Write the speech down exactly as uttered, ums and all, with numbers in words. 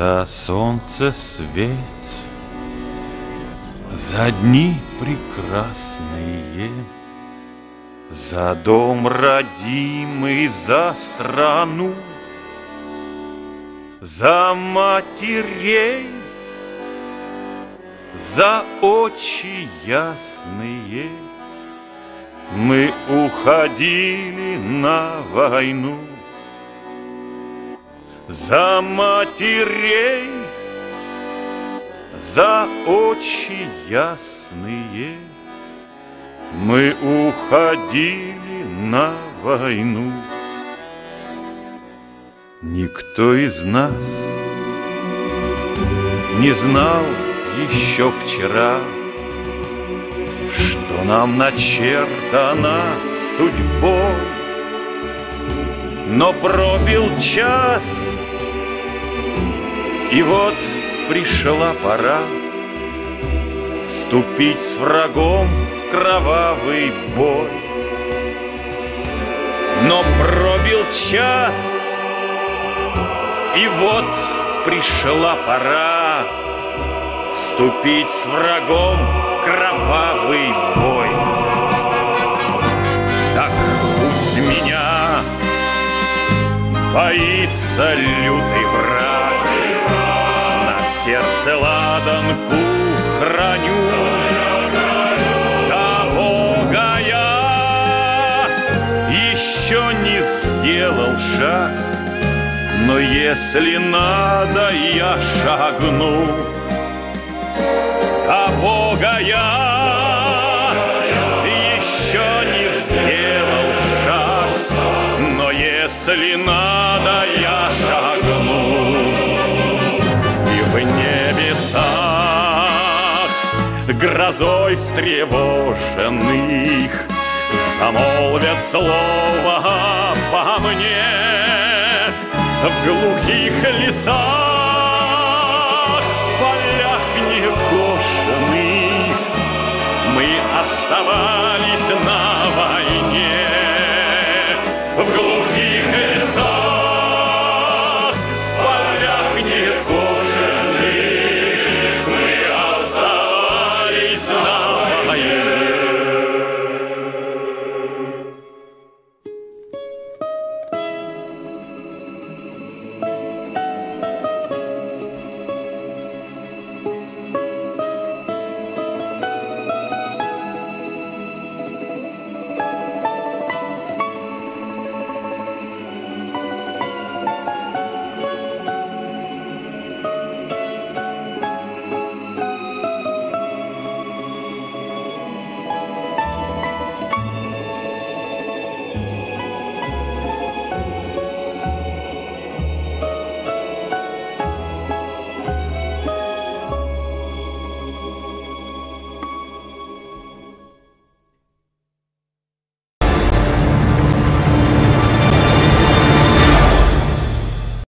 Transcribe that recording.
За солнце свет, за дни прекрасные, за дом родимый, за страну, за матерей, за очи ясные. Мы уходили на войну. За матерей, за очи ясные, мы уходили на войну. Никто из нас не знал еще вчера, что нам начертана судьбой. Но пробил час, и вот пришла пора вступить с врагом в кровавый бой. Но пробил час, и вот пришла пора вступить с врагом в кровавый бой. Так пусть меня боится лютый враг, сердце ладанку храню, до Бога я еще не сделал шаг, но если надо, я шагну. До Бога я еще не сделал шаг, но если надо, я шагну. Грозой встревоженных замолвят слово по мне. В глухих лесах, полях некошенных мы оставались на войне. В глухих лесах.